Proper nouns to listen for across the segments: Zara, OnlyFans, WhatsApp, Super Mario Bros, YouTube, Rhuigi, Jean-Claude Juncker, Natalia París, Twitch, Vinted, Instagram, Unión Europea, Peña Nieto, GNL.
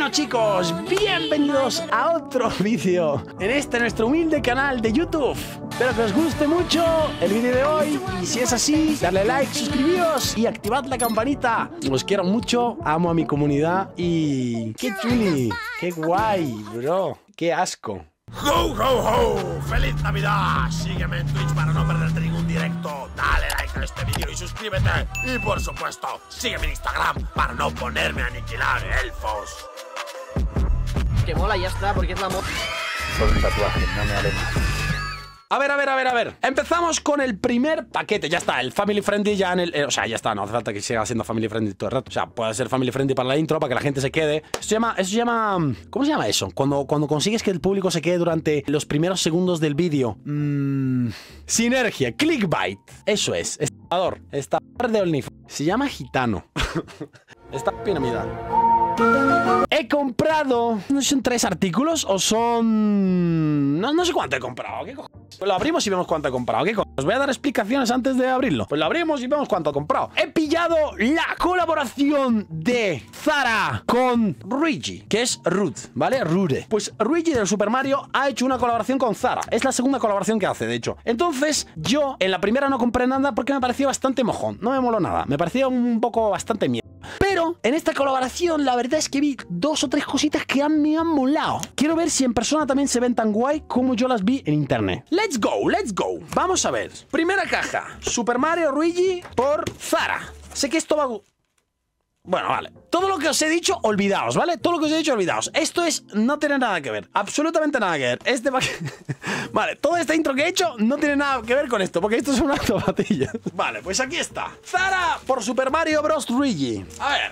Bueno, chicos, bienvenidos a otro vídeo en este nuestro humilde canal de YouTube. Espero que os guste mucho el vídeo de hoy y si es así, dale like, suscribíos y activad la campanita. Os quiero mucho, amo a mi comunidad y... ¡Qué chuli! ¡Qué guay, bro! ¡Qué asco! ¡Ho, ho, ho! ¡Feliz Navidad! Sígueme en Twitch para no perderte ningún directo. Dale like a este vídeo y suscríbete. Y por supuesto, sígueme en Instagram para no ponerme a aniquilar elfos. Que mola, ya está, porque es la moda. Solo un tatuaje, no me haré mucho. A ver. Empezamos con el primer paquete. Ya está, el Family Friendly ya en el... o sea, ya está, no hace falta que siga siendo Family Friendly todo el rato. O sea, puede ser Family Friendly para la intro, para que la gente se quede. Eso se llama... ¿Cómo se llama eso? Cuando consigues que el público se quede durante los primeros segundos del vídeo. Sinergia, clickbait. Eso es, estafador. Estafador de OnlyFans. Se llama gitano. Esta piramidal. He comprado... ¿No son 3 artículos o son...? No sé cuánto he comprado, ¿qué cojones? Pues lo abrimos y vemos cuánto he comprado. ¿Qué cosa? Os voy a dar explicaciones antes de abrirlo. Pues lo abrimos y vemos cuánto he comprado. He pillado la colaboración de Zara con Rhuigi, que es Ruth, ¿vale? Rude. Pues Rhuigi del Super Mario ha hecho una colaboración con Zara. Es la segunda colaboración que hace, de hecho. Entonces, yo en la primera no compré nada porque me pareció bastante mojón. No me moló nada. Me parecía un poco bastante mierda. Pero en esta colaboración la verdad es que vi 2 o 3 cositas que me han molado. Quiero ver si en persona también se ven tan guay como yo las vi en internet. Let's go. Vamos a ver. Primera caja. Super Mario Rhuigi por Zara. Sé que esto va... Bueno, vale. Todo lo que os he dicho, olvidaos, ¿vale? Esto es no tiene nada que ver. Absolutamente nada que ver. Vale, toda esta intro que he hecho no tiene nada que ver con esto, porque esto es una zapatilla. Vale, pues aquí está. Zara por Super Mario Bros. Rhuigi. A ver.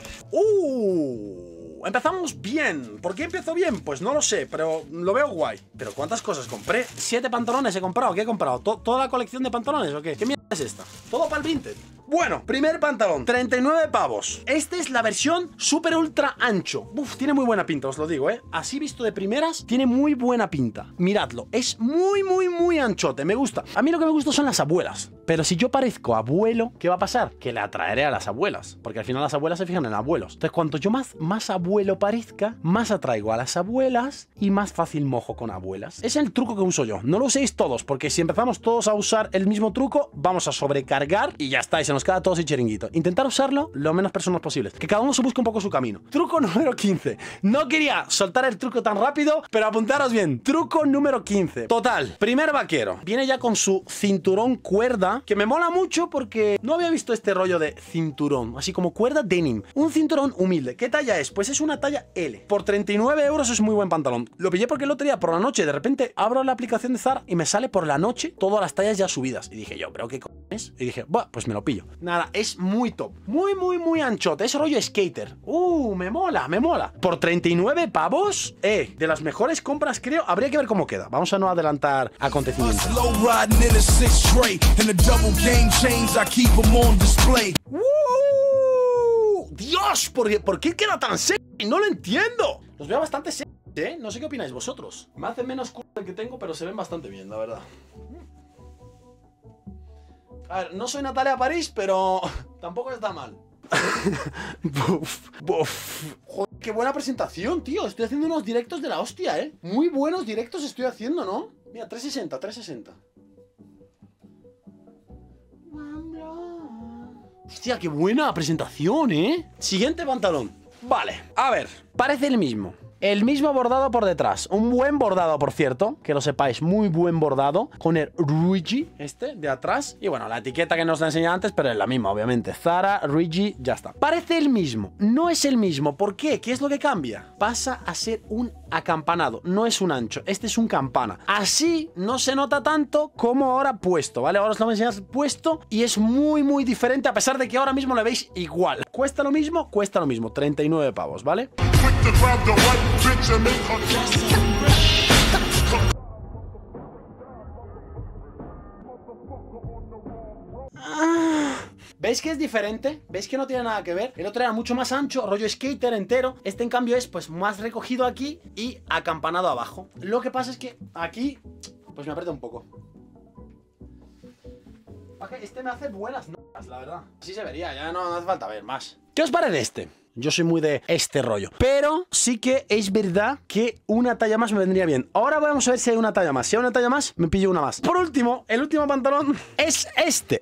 Empezamos bien. ¿Por qué empezó bien? Pues no lo sé, pero lo veo guay. ¿Pero cuántas cosas compré? 7 pantalones he comprado. ¿Qué he comprado? ¿Toda la colección de pantalones o qué? ¿Qué mierda es esta? Todo para el Vinted. Bueno, primer pantalón, 39 pavos. Esta es la versión super ultra ancho. Uf, tiene muy buena pinta, os lo digo, ¿eh? Así visto de primeras, tiene muy buena pinta. Miradlo, es muy anchote, me gusta. A mí lo que me gusta son las abuelas. Pero si yo parezco abuelo, ¿qué va a pasar? Que le atraeré a las abuelas. Porque al final las abuelas se fijan en abuelos. Entonces, cuanto yo más abuelo parezca, más atraigo a las abuelas y más fácil mojo con abuelas. Es el truco que uso yo. No lo uséis todos, porque si empezamos todos a usar el mismo truco, vamos a sobrecargar y ya está, y se nos queda todo sin chiringuito. Intentar usarlo lo menos personas posibles. Que cada uno se busque un poco su camino. Truco número 15. No quería soltar el truco tan rápido, pero apuntaros bien. Truco número 15. Total, primer vaquero. Viene ya con su cinturón cuerda, que me mola mucho porque no había visto este rollo de cinturón, así como cuerda denim. Un cinturón humilde. ¿Qué talla es? Pues es una talla L. Por 39 euros es muy buen pantalón. Lo pillé porque el otro día por la noche, de repente abro la aplicación de Zara y me sale por la noche todas las tallas ya subidas. Y dije yo, ¿pero qué cojones? Y dije, buah, pues me lo pillo. Nada, es muy top. Muy anchote. Es rollo skater. Me mola. Por 39 pavos, de las mejores compras, creo. Habría que ver cómo queda. Vamos a no adelantar acontecimientos. Dios, ¿por qué queda tan seco? No lo entiendo. Los veo bastante secos, ¿eh? No sé qué opináis vosotros. Me hacen menos culo el que tengo, pero se ven bastante bien, la verdad. A ver, no soy Natalia París, pero tampoco está mal. Joder, qué buena presentación, tío. Estoy haciendo unos directos de la hostia, ¿eh? Muy buenos directos estoy haciendo, ¿no? Mira, 360. Hostia, qué buena presentación, ¿eh? Siguiente pantalón. Vale, a ver, parece el mismo. El mismo bordado por detrás. Un buen bordado, por cierto. Que lo sepáis, muy buen bordado. Con el Rhuigi, este, de atrás. Y bueno, la etiqueta que nos la enseñé antes, pero es la misma, obviamente. Zara, Rhuigi, ya está. Parece el mismo. No es el mismo. ¿Por qué? ¿Qué es lo que cambia? Pasa a ser un acampanado. No es un ancho. Este es un campana. Así no se nota tanto como ahora puesto, ¿vale? Ahora os lo voy a enseñar puesto y es muy diferente, a pesar de que ahora mismo lo veis igual. Cuesta lo mismo. 39 pavos, ¿vale? ¿Veis que es diferente? ¿Veis que no tiene nada que ver? El otro era mucho más ancho, rollo skater entero. Este, en cambio, es pues más recogido aquí y acampanado abajo. Lo que pasa es que aquí pues me aprieta un poco. Este me hace buenas notas, la verdad. Así se vería, ya no hace falta ver más. ¿Qué os parece este? Yo soy muy de este rollo. Pero sí que es verdad que una talla más me vendría bien. Ahora vamos a ver si hay una talla más. Si hay una talla más, me pillo una más. Por último, el último pantalón es este.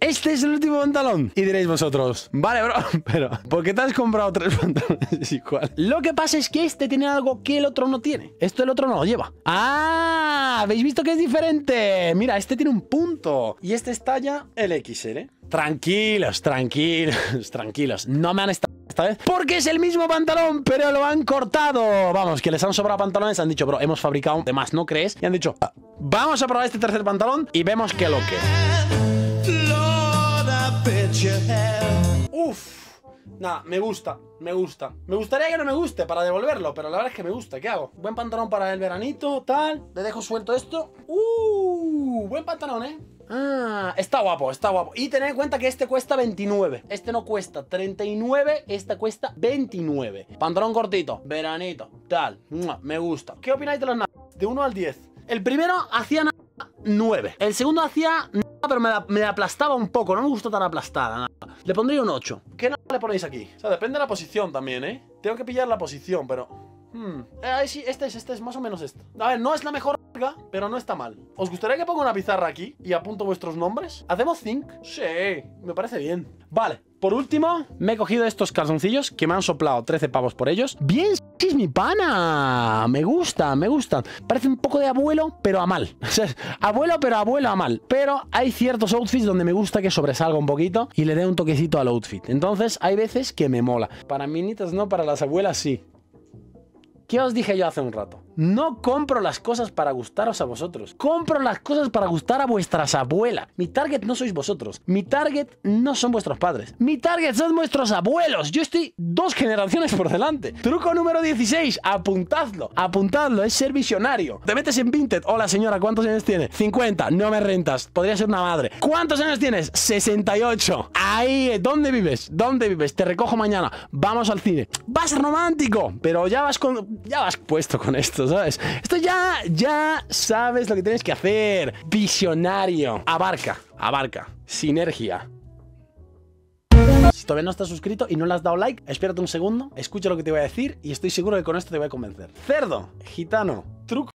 Este es el último pantalón. Y diréis vosotros, vale, bro, pero ¿por qué te has comprado tres pantalones igual? Lo que pasa es que este tiene algo que el otro no tiene. Esto el otro no lo lleva. ¡Ah! ¿Habéis visto que es diferente? Mira, este tiene un punto. Y este es talla LXL. Tranquilos, tranquilos, tranquilos. No me han estado esta vez porque es el mismo pantalón, pero lo han cortado. Vamos, que les han sobrado pantalones. Han dicho, bro, hemos fabricado de más, ¿no crees? Y han dicho, vamos a probar este tercer pantalón y vemos qué lo que. Uf. Nada, me gusta, me gusta. Me gustaría que no me guste para devolverlo, pero la verdad es que me gusta. ¿Qué hago? Buen pantalón para el veranito, tal. Le dejo suelto esto. Buen pantalón, ¿eh? Ah, está guapo, está guapo. Y tened en cuenta que este cuesta 29. Este no cuesta 39, este cuesta 29. Pantalón cortito, veranito, tal. Me gusta. ¿Qué opináis de los nada? De 1 al 10. El primero hacía 9. El segundo hacía... pero me la aplastaba un poco, no me gustó tan aplastada. Nada. Le pondría un 8. ¿Qué nada le ponéis aquí? O sea, depende de la posición también, ¿eh? Tengo que pillar la posición, pero... Este es más o menos esto. A ver, no es la mejor, pero no está mal. ¿Os gustaría que ponga una pizarra aquí y apunto vuestros nombres? ¿Hacemos zinc? Sí, me parece bien. Vale, por último, me he cogido estos calzoncillos que me han soplado 13 pavos por ellos. ¡Bien! Es mi pana, me gusta, me gustan. Parece un poco de abuelo, pero a mal. O sea, abuelo a mal. Pero hay ciertos outfits donde me gusta que sobresalga un poquito y le dé un toquecito al outfit. Entonces hay veces que me mola. Para minitas no, para las abuelas sí. ¿Qué os dije yo hace un rato? No compro las cosas para gustaros a vosotros. Compro las cosas para gustar a vuestras abuelas. Mi target no sois vosotros. Mi target no son vuestros padres. Mi target son vuestros abuelos. Yo estoy 2 generaciones por delante. Truco número 16. Apuntadlo. Apuntadlo. Es ser visionario. Te metes en Vinted. Hola, señora. ¿Cuántos años tiene? 50. No me rentas. Podría ser una madre. ¿Cuántos años tienes? 68. Ahí. ¿Dónde vives? ¿Dónde vives? Te recojo mañana. Vamos al cine. Vas romántico. Pero ya vas con... ya vas puesto con esto. ¿Sabes? Esto ya sabes lo que tienes que hacer. Visionario. Abarca, abarca. Sinergia. Si todavía no estás suscrito y no le has dado like, espérate un segundo, escucha lo que te voy a decir y estoy seguro que con esto te voy a convencer. Cerdo, gitano, truco.